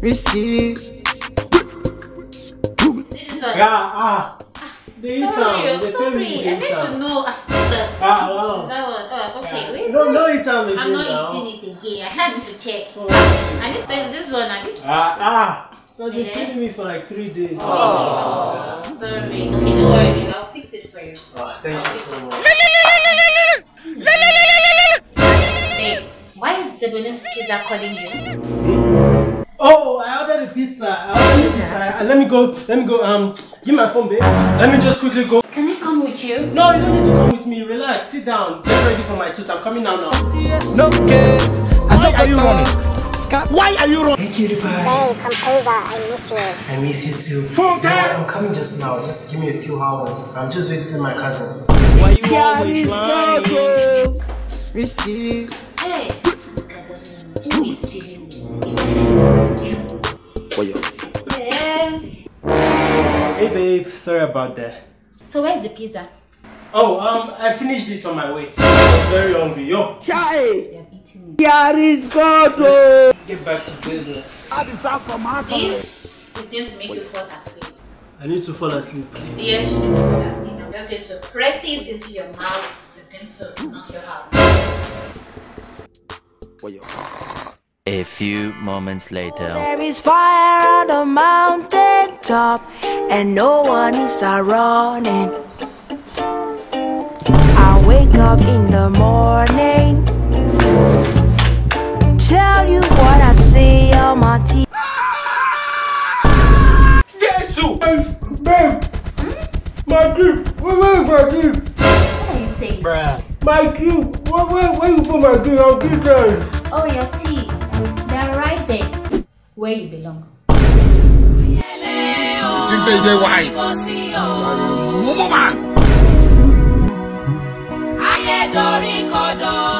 I need to know. Okay, wait. No, it's not eating anything here. I had to check. So it's this one. So it's been killing me for like 3 days. Oh. Sorry. Okay, don't worry. I'll fix it for you. Oh, thank you so much. Hey, why is the bonus pizza calling you? Oh, I ordered a pizza. Let me go. Give my phone, babe. Let me just quickly go. Can I come with you? No, you don't need to come with me. Relax. Sit down. Get ready for my tooth. I'm coming down now. Yes. No kids. Why are you running? Hey, cutie pie. Hey, come over. I miss you. I miss you too. I'm coming just now. Just give me a few hours. I'm just visiting my cousin. Why are you always lying? Hey, this guy doesn't know. Who is stealing this? He doesn't know. Hey, babe. Sorry about that. So where's the pizza? Oh, I finished it on my way. I was very hungry. Yo. Chai. Here is God. Let's get back to business. This is going to make you fall asleep. I need to fall asleep. Yes, you need to fall asleep. I'm just going to press it into your mouth. It's going to knock you out. A few moments later. There is fire on the mountain top, and no one is running. I wake up in the morning. Tell you what I see on my TV. Jesus! Babe! My clip! Where is my clip? What are you saying? Bruh. My clip! Where you put my clip? I'll keep trying. Oh, your teeth. They're right there. Where you belong. Woman!